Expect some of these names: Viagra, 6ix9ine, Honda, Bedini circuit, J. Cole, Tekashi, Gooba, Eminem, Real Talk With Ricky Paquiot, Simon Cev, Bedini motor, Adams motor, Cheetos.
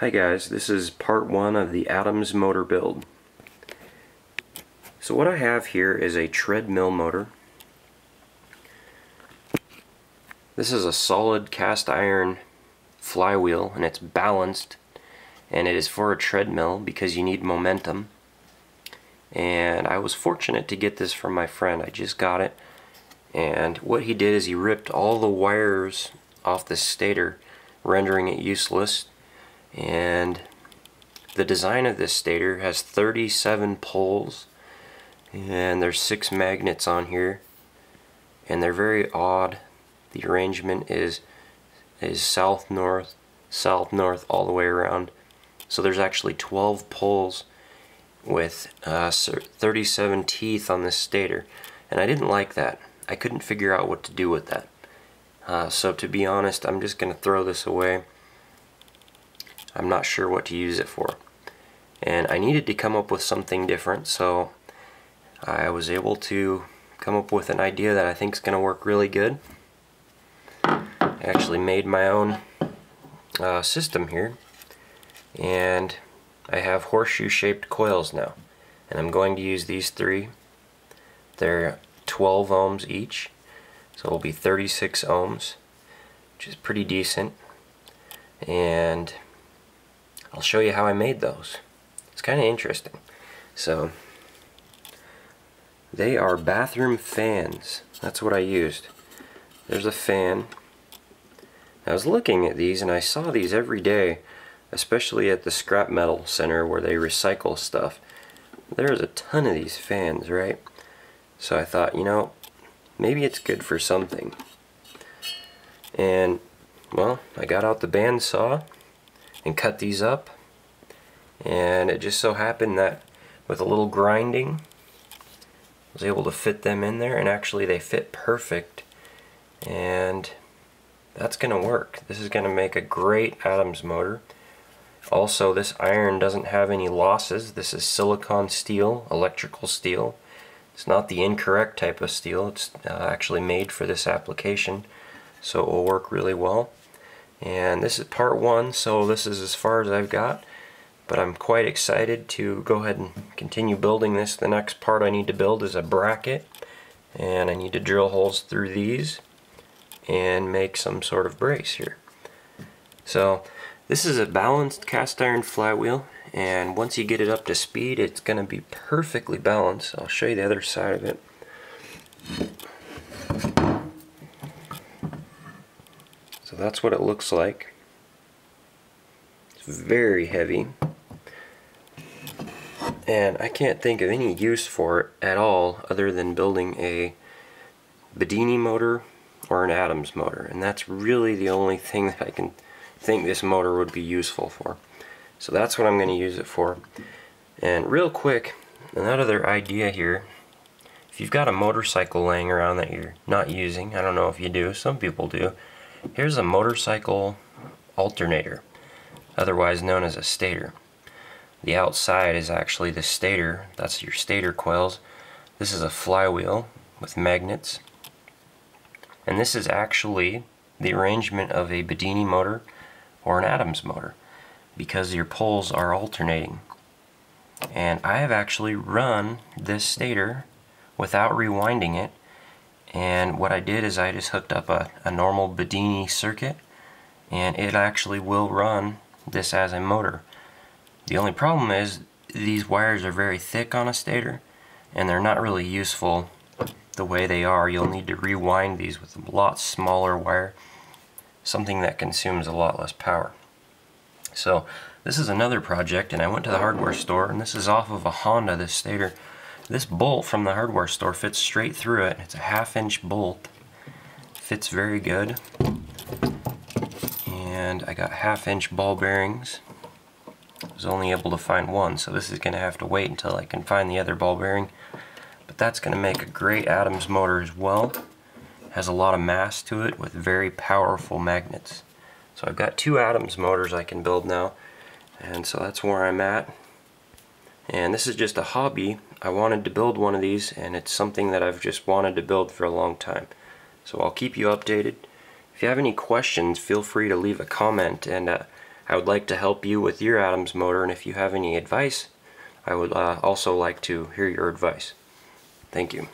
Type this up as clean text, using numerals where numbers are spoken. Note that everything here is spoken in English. Hi guys, this is part one of the Adams motor build. So what I have here is a treadmill motor. This is a solid cast iron flywheel and it's balanced, and it is for a treadmill because you need momentum. And I was fortunate to get this from my friend. I just got it, and what he did is he ripped all the wires off the stator, rendering it useless. And the design of this stator has 37 poles, and there's 6 magnets on here, and they're very odd. The arrangement is south north all the way around. So there's actually 12 poles with 37 teeth on this stator, and I didn't like that. I couldn't figure out what to do with that. So to be honest, I'm just gonna throw this away. I'm not sure what to use it for, and I needed to come up with something different, so I was able to come up with an idea that I think is going to work really good. I actually made my own system here, and I have horseshoe shaped coils now, and I'm going to use these 3. They're 12 ohms each, so it'll be 36 ohms, which is pretty decent, and I'll show you how I made those. It's kind of interesting. So they are bathroom fans. That's what I used. There's a fan. I was looking at these and I saw these every day, especially at the scrap metal center where they recycle stuff. There's a ton of these fans, right? So I thought, you know, maybe it's good for something. And well, I got out the bandsaw and cut these up, and it just so happened that with a little grinding I was able to fit them in there, and actually they fit perfect, and that's gonna work. This is gonna make a great Adams motor. Also, this iron doesn't have any losses. This is silicon steel, electrical steel. It's not the incorrect type of steel. It's actually made for this application, so it will work really well. And this is part one, so this is as far as I've got, but I'm quite excited to go ahead and continue building this. The next part I need to build is a bracket, and I need to drill holes through these and make some sort of brace here. So this is a balanced cast iron flywheel, and once you get it up to speed it's going to be perfectly balanced. I'll show you the other side of it. So that's what it looks like. It's very heavy, and I can't think of any use for it at all other than building a Bedini motor or an Adams motor, and that's really the only thing that I can think this motor would be useful for. So that's what I'm going to use it for. And real quick, another idea here. If you've got a motorcycle laying around that you're not using, I don't know if you do, some people do. Here's a motorcycle alternator, otherwise known as a stator. The outside is actually the stator. That's your stator coils. This is a flywheel with magnets, and this is actually the arrangement of a Bedini motor or an Adams motor because your poles are alternating. And I have actually run this stator without rewinding it. And what I did is I just hooked up a normal Bedini circuit, and it actually will run this as a motor. The only problem is these wires are very thick on a stator, and they're not really useful the way they are. You'll need to rewind these with a lot smaller wire, something that consumes a lot less power. So this is another project, and I went to the hardware store, and this is off of a Honda, this stator. This bolt from the hardware store fits straight through it. It's a 1/2 inch bolt. Fits very good. And I got 1/2 inch ball bearings. I was only able to find one, so this is going to have to wait until I can find the other ball bearing. But that's going to make a great Adams motor as well. It has a lot of mass to it with very powerful magnets. So I've got 2 Adams motors I can build now. And so that's where I'm at. And this is just a hobby. I wanted to build one of these, and it's something that I've just wanted to build for a long time. So I'll keep you updated. If you have any questions, feel free to leave a comment, and I would like to help you with your Adams motor, and if you have any advice, I would also like to hear your advice. Thank you.